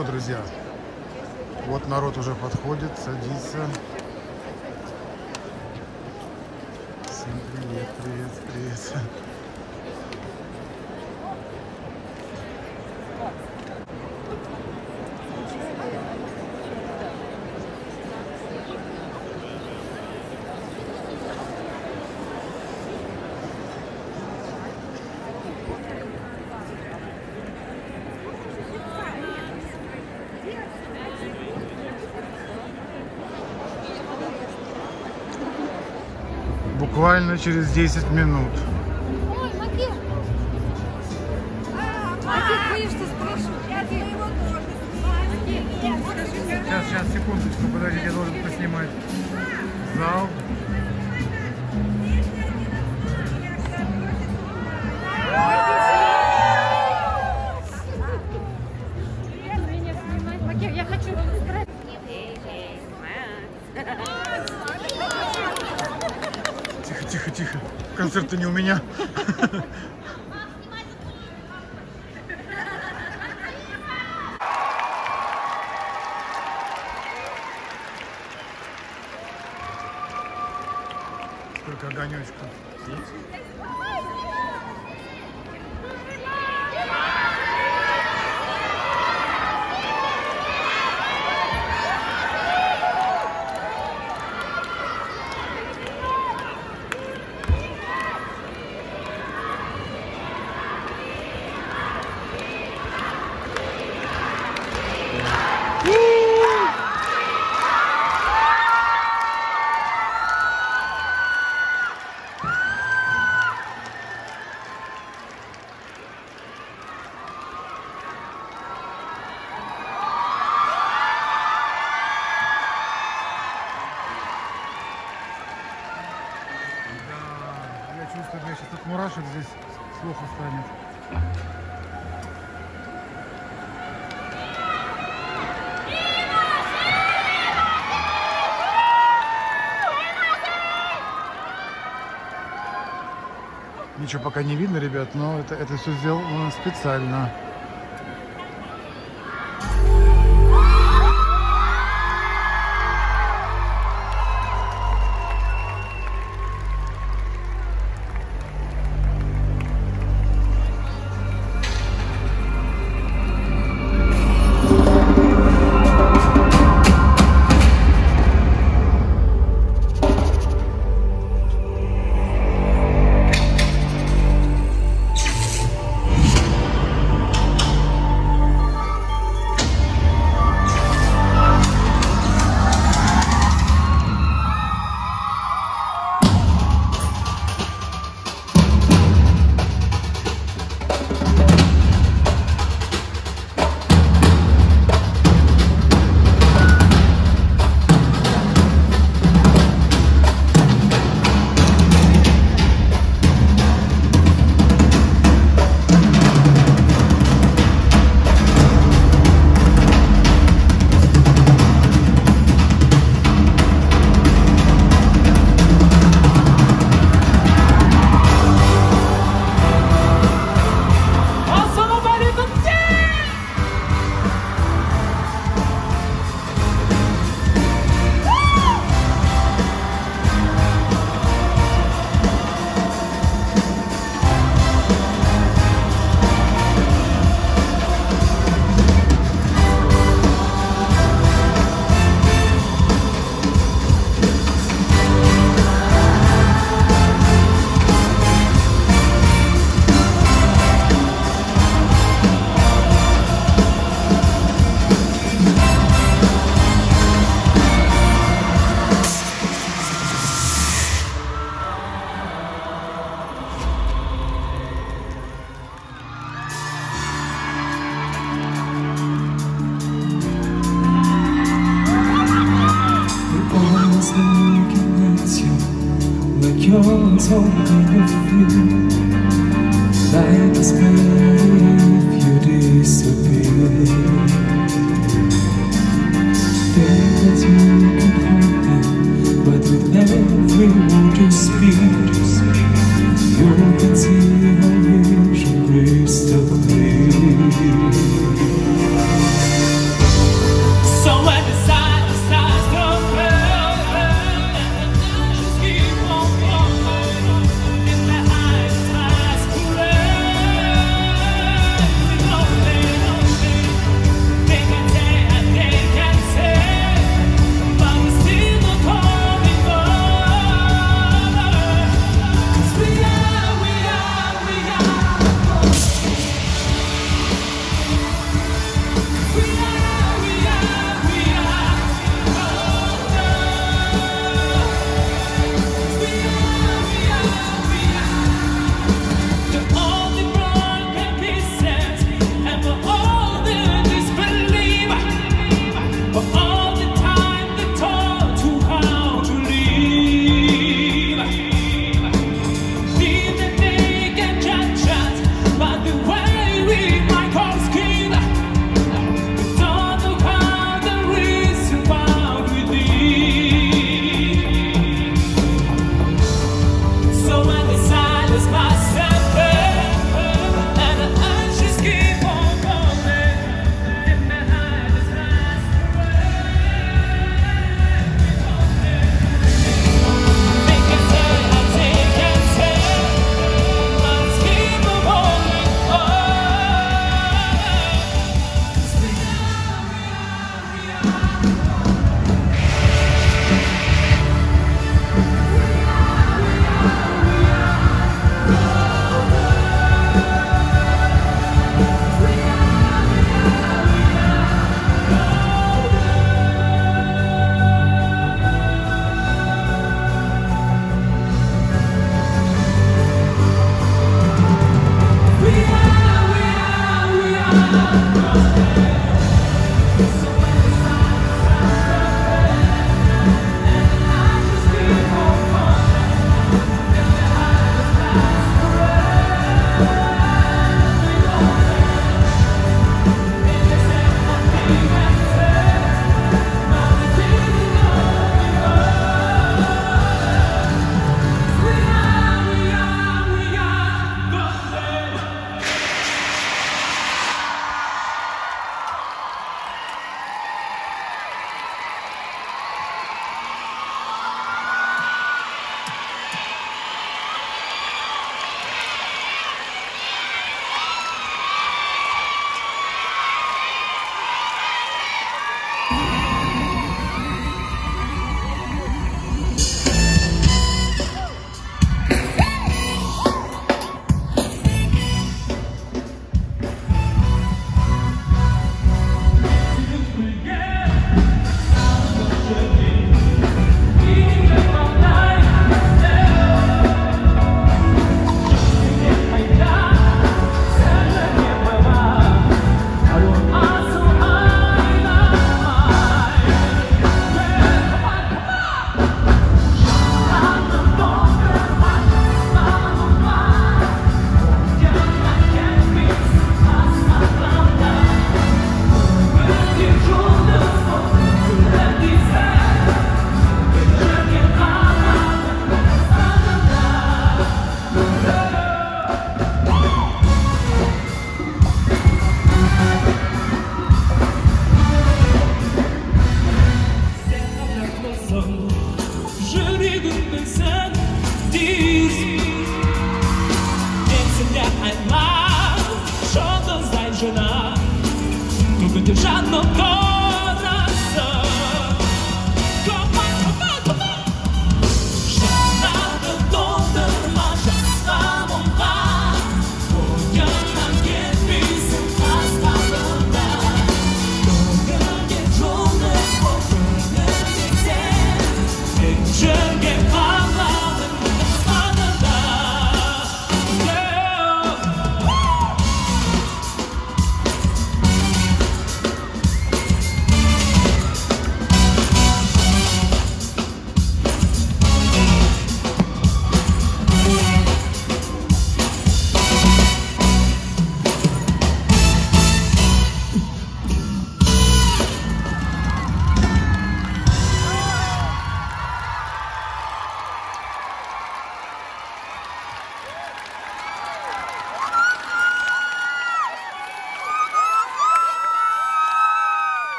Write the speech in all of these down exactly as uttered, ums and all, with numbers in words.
что, друзья, вот народ уже подходит, садится. Всем привет, привет, привет. Буквально через десять минут. Ой, Макир! Макир, боишься, спрошу. Сейчас, сейчас, секундочку, подожди, я должен поснимать зал. Тихо, концерт-то не у меня. Сколько огонечков. Чувствую, я сейчас от мурашек здесь слух устанет. Ничего пока не видно, ребят, но это, это все сделано специально. Told me of you, like a spell, you disappear. Think that you can hold them, but with every word you speak, you can see how vision crystal clear.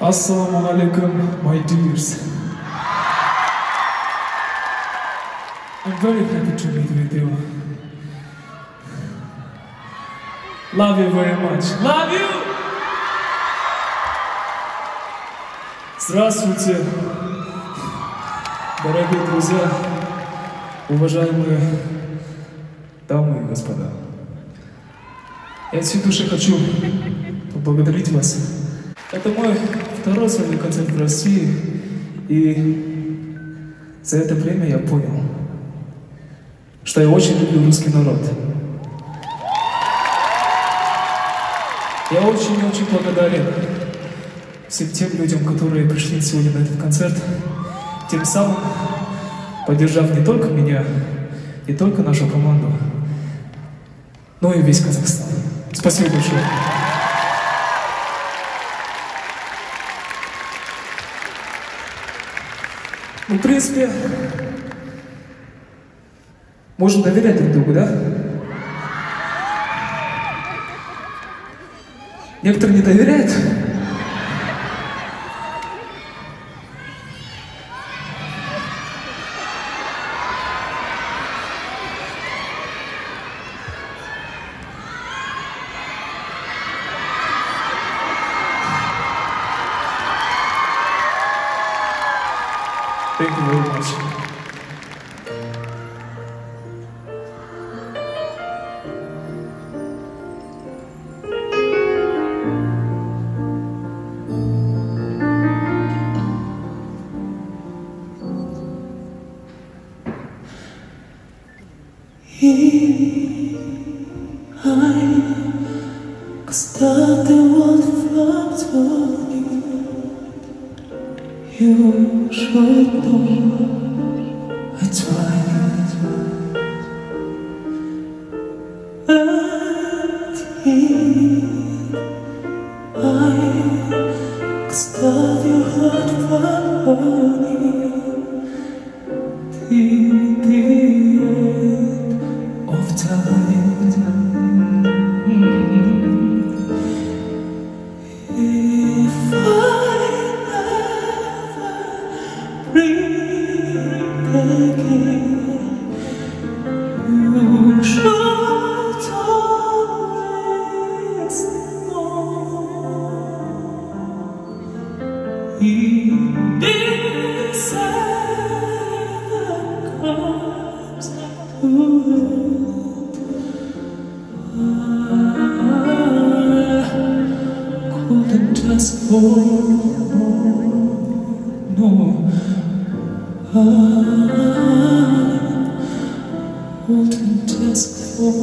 Assalamu alaikum, my dears. I'm very happy to meet with you. Love you very much. Love you! Здравствуйте, дорогие друзья, уважаемые дамы и господа. Я от всей души хочу поблагодарить вас. Это мой второй сольный концерт в России, и за это время я понял, что я очень люблю русский народ. Я очень-очень благодарен всем тем людям, которые пришли сегодня на этот концерт, тем самым поддержав не только меня, не только нашу команду, но и весь Казахстан. Спасибо большое. Ну, в принципе, можно доверять друг другу, да? Некоторые не доверяют. Thank you very much. И ай, когда ты вот you should know it's fine. And here I could start your heart from morning till the end of time. If just for no, I wouldn't just for.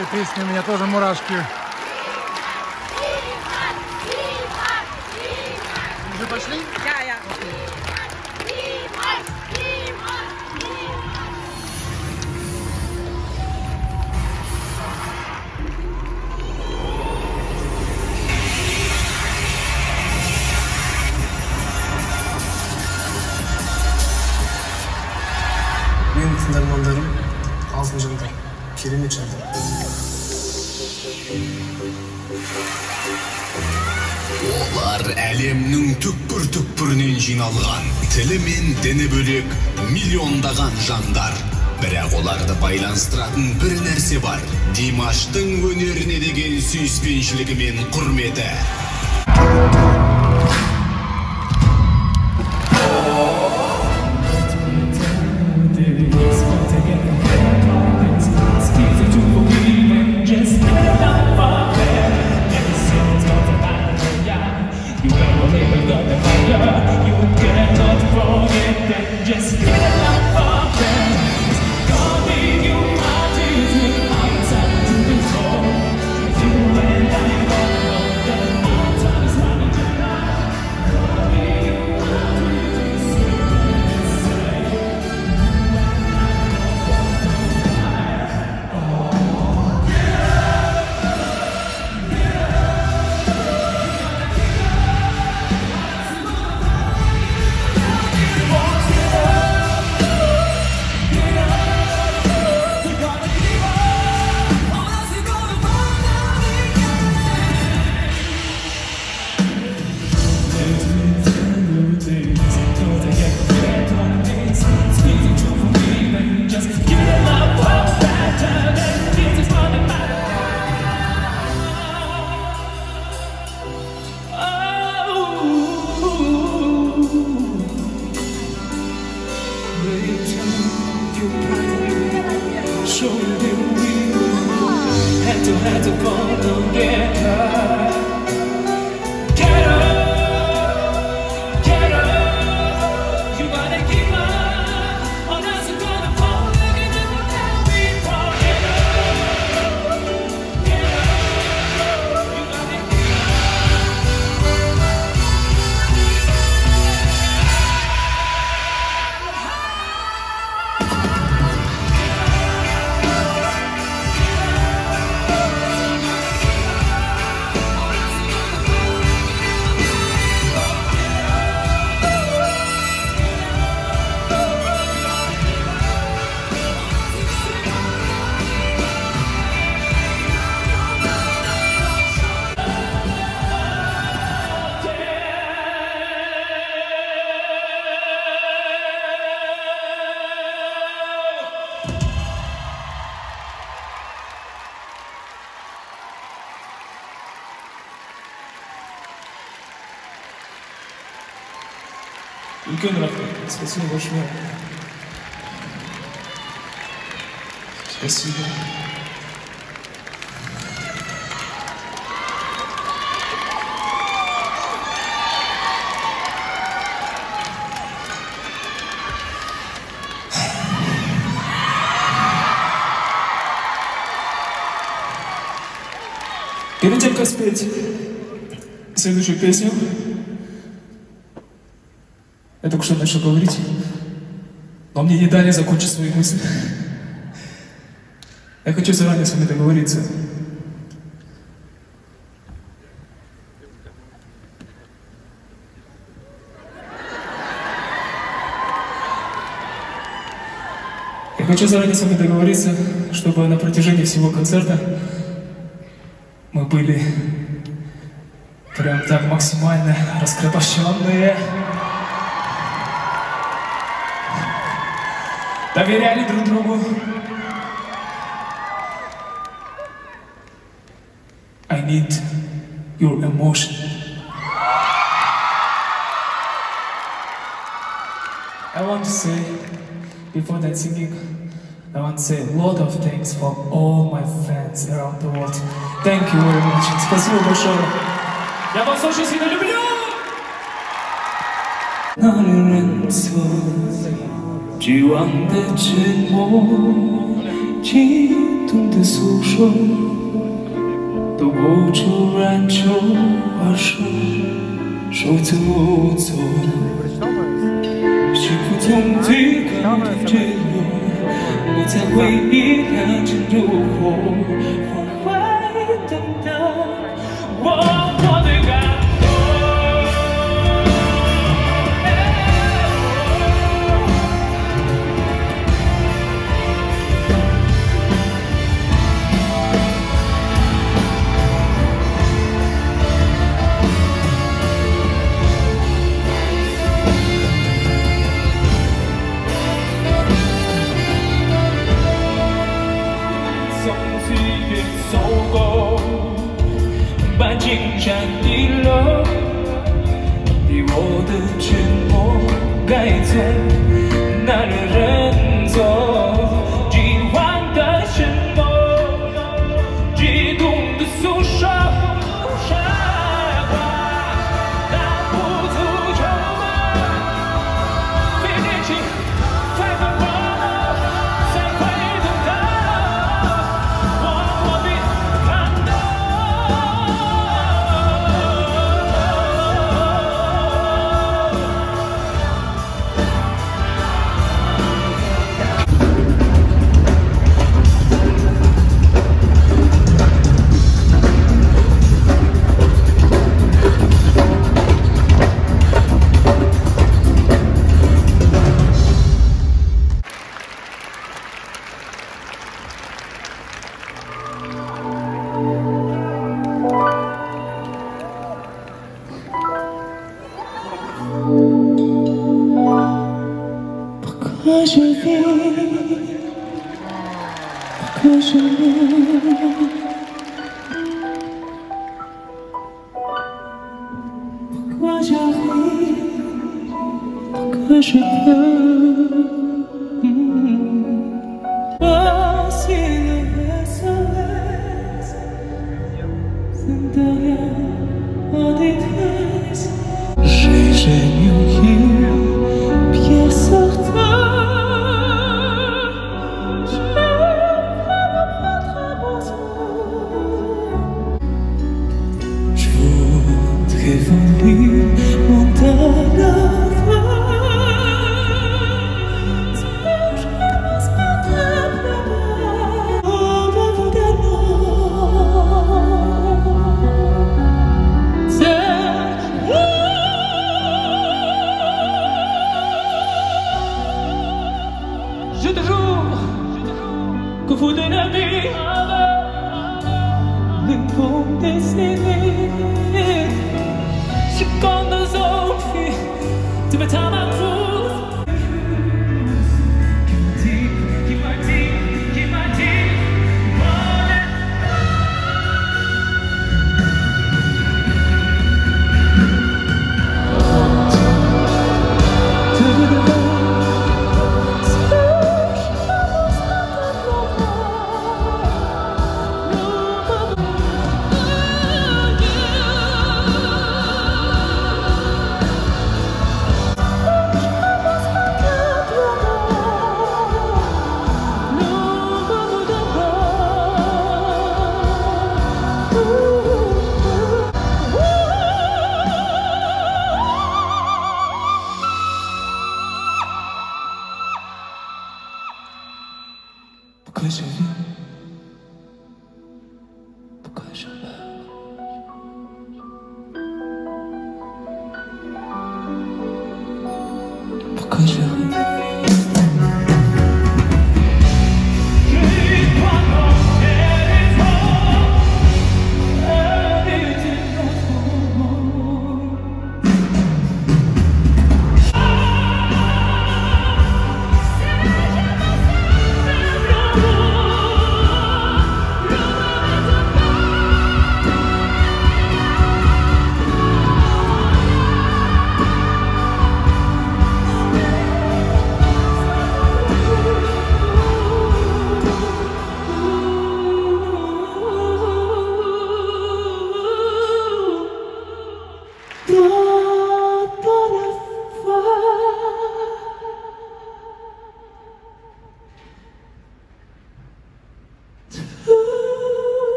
Эта песня, у меня тоже мурашки. Уже пошли? Да, я. Мен тыңдармандарым, алтын жандар, керемет жандар. Олар әлемнің түкпір-түкпірінен жиналған, тілі мен діні бөлек миллиондаған жандар. Бірақ оларды байланыстыратын бір нәрсе бар. Димаштың өнеріне деген сүйіспеншілігі мен құрметі. Евгений Ратович, спасибо большое. Спасибо. Перед тем, как спеть следующую песню, я только что начал говорить, но мне не дали закончить свои мысли. Я хочу заранее с вами договориться. Я хочу заранее с вами договориться, чтобы на протяжении всего концерта мы были прям так максимально раскрепощенные. Доверяли друг другу. I need your emotion. I want to say, before that singing, I want to say a lot of thanks for all my fans around the world. Thank you very much. Спасибо большое. Я вас очень сильно люблю.那令人错绝望的沉默，激动的诉说，都不出然处而说，手足无措，是不从最高的坠落。 我在回忆它正如火，缓缓等待我。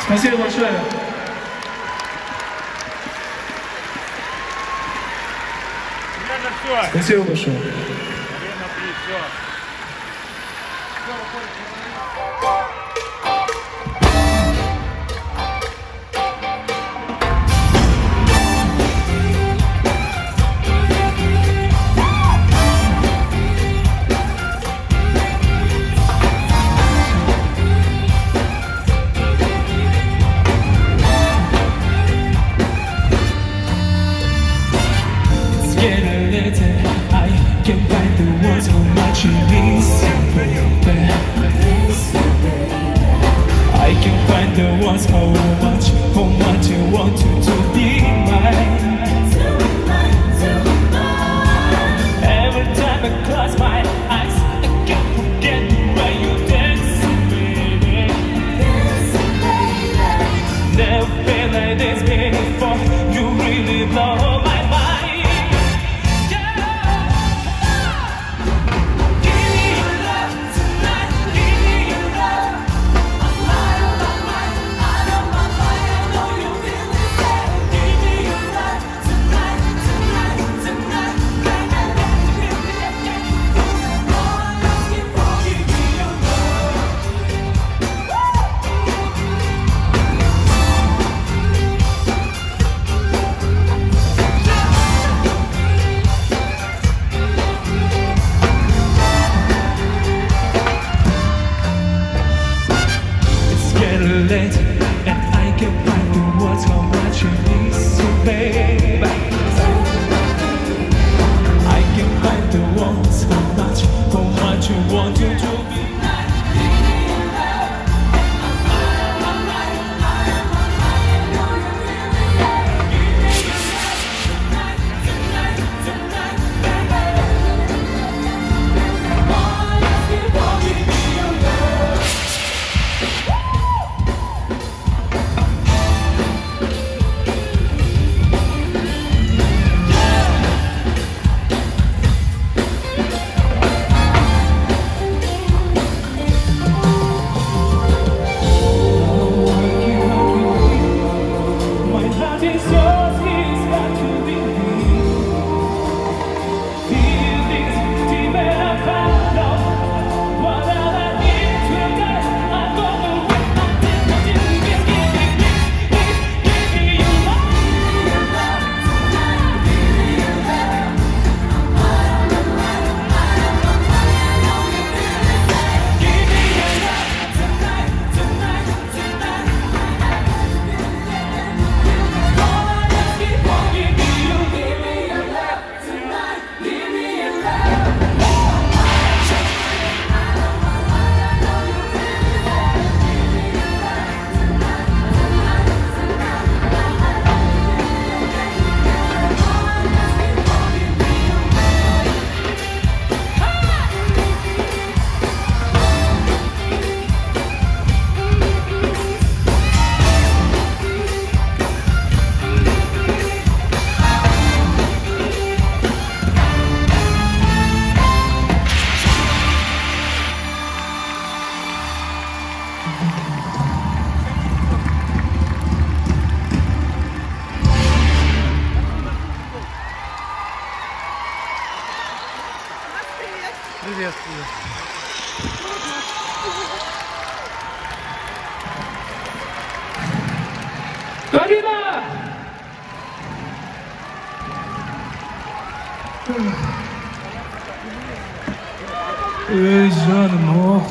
Спасибо большое. Все. Спасибо большое. Приветствую. Карина! Эй, жаным, ох!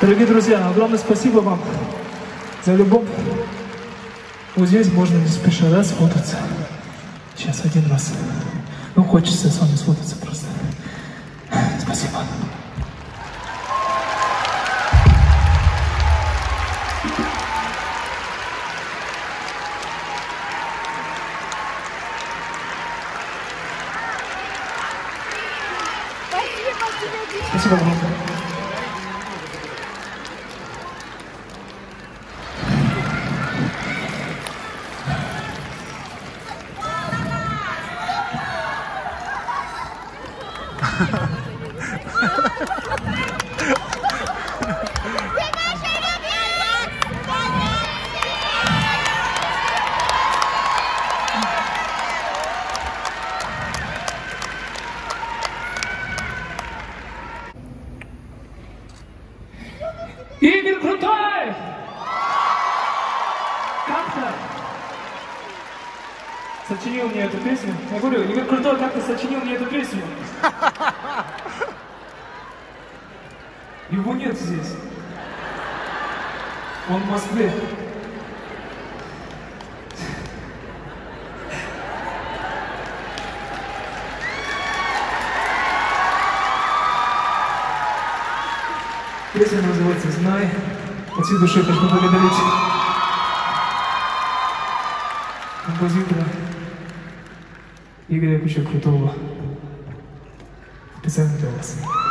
Дорогие друзья, огромное спасибо вам за любовь. Вот здесь можно не спеша, да, сфотаться. Сейчас один раз. Ну, хочется с вами сфотаться просто. Спасибо. Спасибо вам. Игорь Крутой! Как-то сочинил мне эту песню. Я говорю, Игорь Крутой как-то сочинил мне эту песню. Его нет здесь. Он в Москве. Песня называется «Знай». От всей души хочу поблагодарить композитора Игоря Крутого. Специально для вас.